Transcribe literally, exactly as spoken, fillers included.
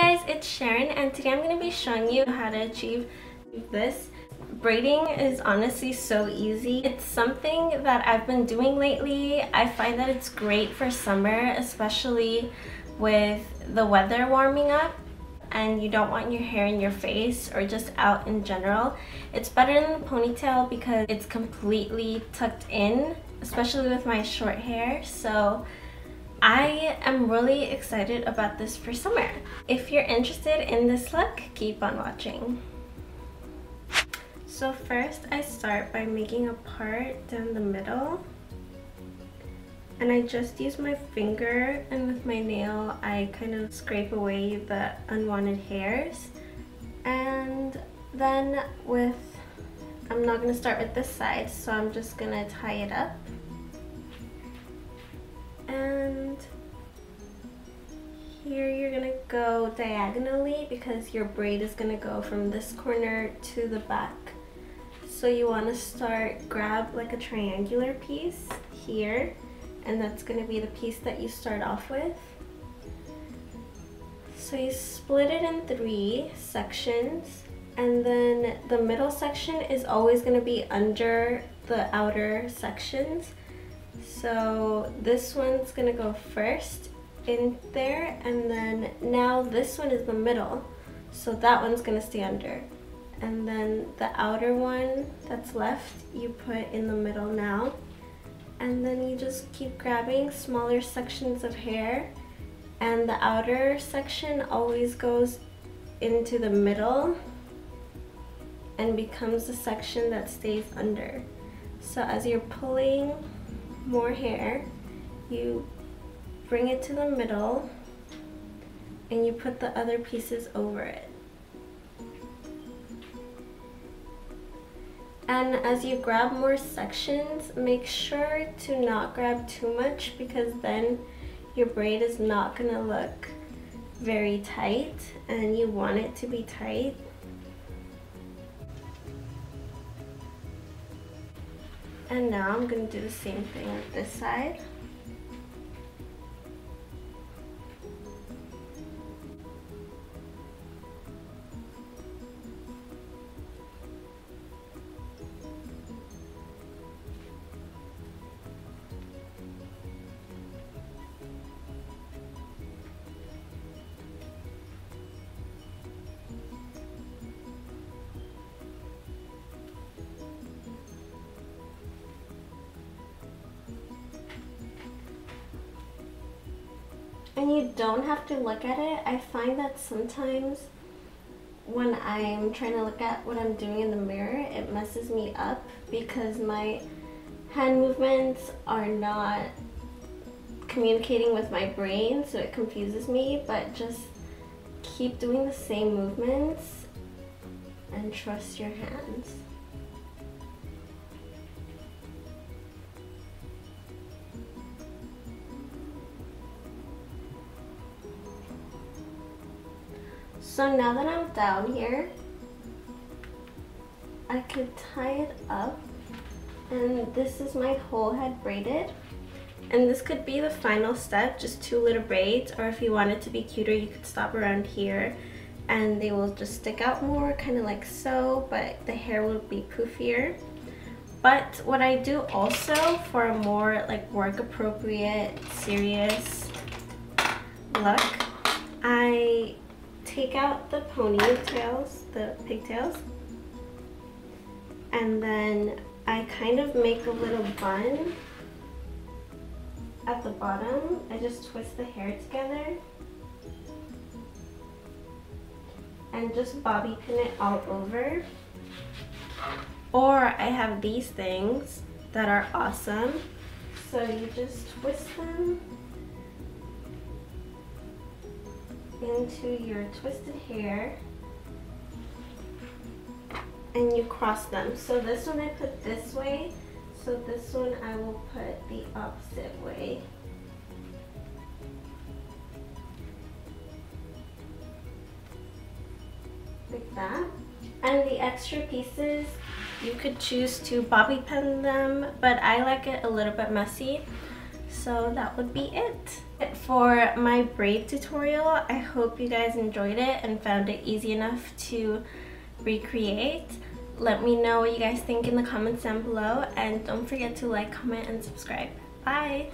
guys, it's Sharon, and today I'm going to be showing you how to achieve this. Braiding is honestly so easy. It's something that I've been doing lately. I find that it's great for summer, especially with the weather warming up and you don't want your hair in your face or just out in general. It's better than the ponytail because it's completely tucked in, especially with my short hair. So I am really excited about this for summer. If you're interested in this look, keep on watching. So first, I start by making a part down the middle, and I just use my finger, and with my nail I kind of scrape away the unwanted hairs. And then with, I'm not going to start with this side, so I'm just going to tie it up. And here you're going to go diagonally because your braid is going to go from this corner to the back. So you want to start, grab like a triangular piece here, and that's going to be the piece that you start off with. So you split it in three sections, and then the middle section is always going to be under the outer sections. So this one's going to go first in there, and then now this one is the middle, so that one's going to stay under. And then the outer one that's left, you put in the middle now. And then you just keep grabbing smaller sections of hair, and the outer section always goes into the middle and becomes the section that stays under. So as you're pulling more hair, you bring it to the middle and you put the other pieces over it. And as you grab more sections, make sure to not grab too much because then your braid is not going to look very tight, and you want it to be tight. And now I'm going to do the same thing with this side. And you don't have to look at it. I find that sometimes when I'm trying to look at what I'm doing in the mirror, it messes me up because my hand movements are not communicating with my brain, so it confuses me. But just keep doing the same movements and trust your hands. So now that I'm down here, I could tie it up, and this is my whole head braided. And this could be the final step, just two little braids, or if you wanted to be cuter, you could stop around here and they will just stick out more, kind of like so, but the hair will be poofier. But what I do also for a more like work appropriate, serious look, I take out the ponytails, the pigtails, and then I kind of make a little bun at the bottom. I just twist the hair together and just bobby pin it all over. Or I have these things that are awesome, so you just twist them into your twisted hair and you cross them. So this one I put this way, so this one I will put the opposite way. Like that. And the extra pieces, you could choose to bobby pin them, but I like it a little bit messy, so that would be it. for my braid tutorial. I hope you guys enjoyed it and found it easy enough to recreate. Let me know what you guys think in the comments down below, and don't forget to like, comment, and subscribe. Bye!